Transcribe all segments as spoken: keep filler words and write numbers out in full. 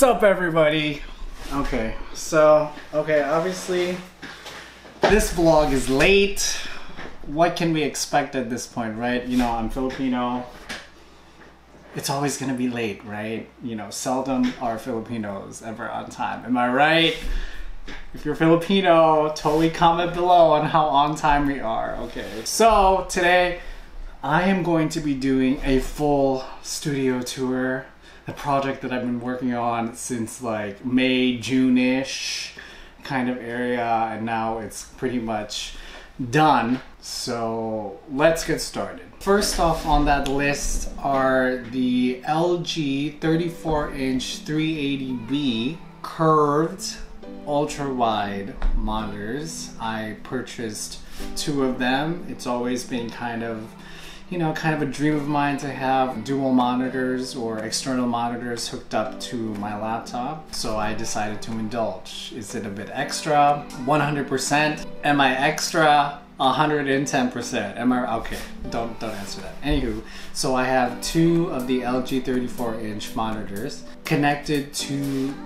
What's up, everybody? Okay, so, okay, obviously, this vlog is late. What can we expect at this point, right? You know, I'm Filipino. It's always gonna be late, right? You know, seldom are Filipinos ever on time. Am I right? If you're Filipino, totally comment below on how on time we are, okay? So, today, I am going to be doing a full studio tour. The project that I've been working on since like May, June-ish kind of area, and now it's pretty much done. So let's get started. First off on that list are the L G thirty-four inch three eighty B curved ultra-wide monitors. I purchased two of them. It's always been kind of you know, kind of a dream of mine to have dual monitors or external monitors hooked up to my laptop. So I decided to indulge. Is it a bit extra? one hundred percent. Am I extra? one hundred ten percent. Am I? Okay, don't, don't answer that. Anywho, so I have two of the L G thirty-four inch monitors connected to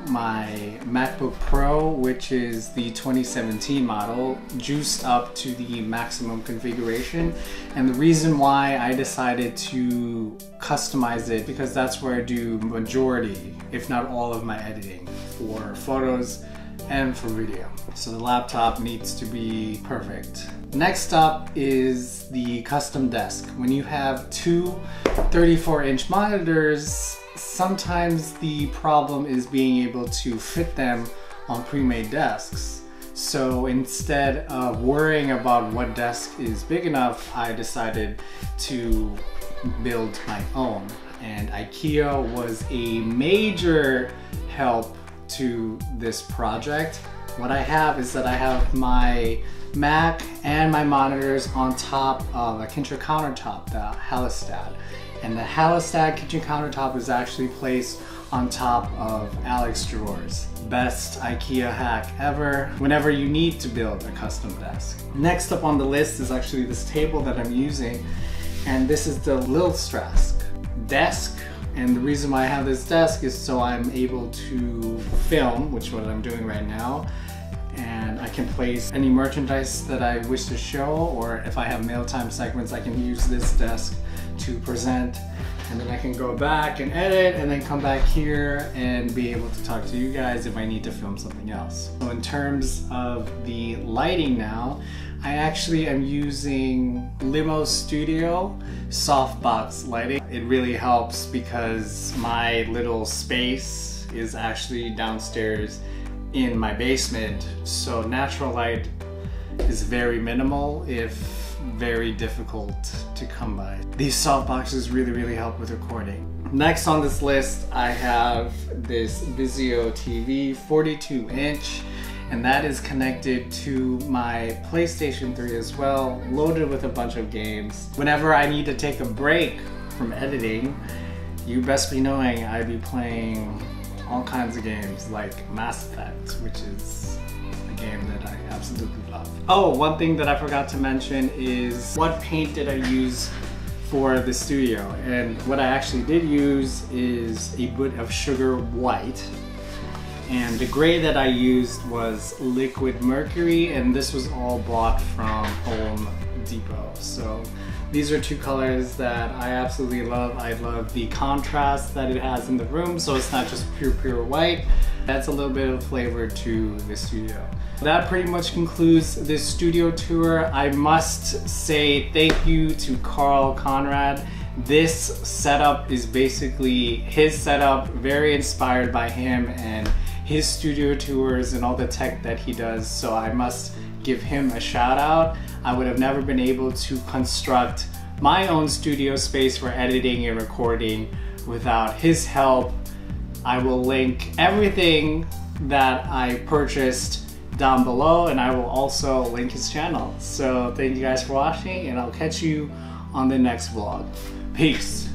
my MacBook Pro, which is the twenty seventeen model, juiced up to the maximum configuration. And the reason why I decided to customize it, because that's where I do majority, if not all of my editing for photos and for video. So the laptop needs to be perfect. Next up is the custom desk. When you have two thirty-four inch monitors, sometimes the problem is being able to fit them on pre-made desks. So instead of worrying about what desk is big enough, I decided to build my own. And IKEA was a major help to this project. What I have is that I have my Mac and my monitors on top of a kitchen countertop, the Hallestad. And the Hallestad kitchen countertop is actually placed on top of Alex drawers. Best IKEA hack ever whenever you need to build a custom desk. Next up on the list is actually this table that I'm using, and this is the Lilstrask desk. And the reason why I have this desk is so I'm able to film, which is what I'm doing right now, and I can place any merchandise that I wish to show, or if I have mail time segments, I can use this desk to present, and then I can go back and edit, and then come back here and be able to talk to you guys if I need to film something else. So in terms of the lighting now, I actually am using Limo Studio softbox lighting. It really helps because my little space is actually downstairs in my basement, so natural light is very minimal, if very difficult to come by. These softboxes really, really help with recording. Next on this list, I have this Vizio T V, forty-two inch. And that is connected to my PlayStation three as well, loaded with a bunch of games. Whenever I need to take a break from editing, you best be knowing I'd be playing all kinds of games like Mass Effect, which is a game that I absolutely love. Oh, one thing that I forgot to mention is what paint did I use for the studio? And what I actually did use is a bit of sugar white. And the gray that I used was liquid mercury, and this was all bought from Home Depot. So these are two colors that I absolutely love. I love the contrast that it has in the room, so it's not just pure, pure white. That's a little bit of flavor to the studio. That pretty much concludes this studio tour. I must say thank you to Karl Conrad. This setup is basically his setup, very inspired by him and his studio tours and all the tech that he does, so I must give him a shout out. I would have never been able to construct my own studio space for editing and recording without his help. I will link everything that I purchased down below, and I will also link his channel. So thank you guys for watching, and I'll catch you on the next vlog. Peace.